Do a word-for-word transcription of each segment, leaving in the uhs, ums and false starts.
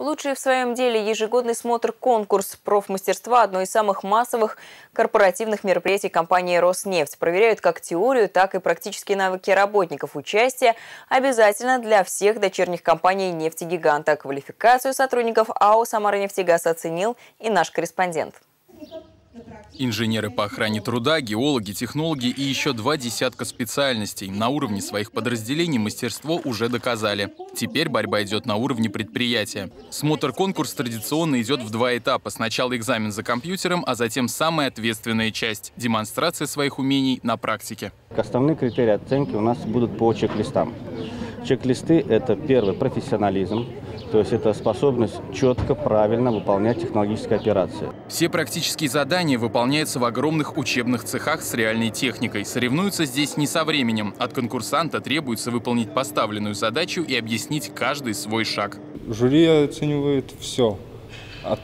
Лучший в своем деле ежегодный смотр-конкурс профмастерства – одно из самых массовых корпоративных мероприятий компании «Роснефть». Проверяют как теорию, так и практические навыки работников. Участие обязательно для всех дочерних компаний нефтегиганта. Квалификацию сотрудников АО «Самаранефтегаз» оценил и наш корреспондент. Инженеры по охране труда, геологи, технологи и еще два десятка специальностей. На уровне своих подразделений мастерство уже доказали. Теперь борьба идет на уровне предприятия. Смотр-конкурс традиционно идет в два этапа. Сначала экзамен за компьютером, а затем самая ответственная часть – демонстрация своих умений на практике. Основные критерии оценки у нас будут по чек-листам. Чек-листы – это первый профессионализм, то есть это способность четко, правильно выполнять технологические операции. Все практические задания выполняются в огромных учебных цехах с реальной техникой. Соревнуются здесь не со временем. От конкурсанта требуется выполнить поставленную задачу и объяснить каждый свой шаг. Жюри оценивает все, от,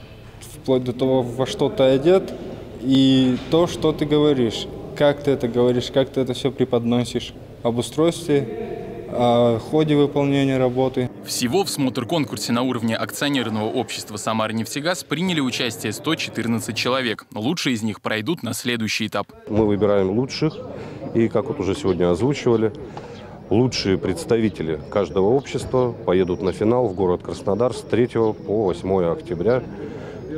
вплоть до того, во что ты одет, и то, что ты говоришь, как ты это говоришь, как ты это все преподносишь, об устройстве, о ходе выполнения работы. Всего в смотр-конкурсе на уровне акционерного общества «Самаранефтегаз» приняли участие сто четырнадцать человек. Лучшие из них пройдут на следующий этап. Мы выбираем лучших, и, как вот уже сегодня озвучивали, лучшие представители каждого общества поедут на финал в город Краснодар с третьего по восьмое октября.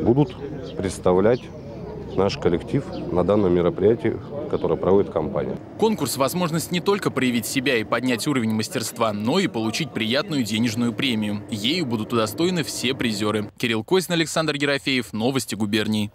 Будут представлять наш коллектив на данном мероприятии, которое проводит компания. Конкурс – возможность не только проявить себя и поднять уровень мастерства, но и получить приятную денежную премию. Ею будут удостоены все призеры. Кирилл Косин, Александр Ерофеев, новости губернии.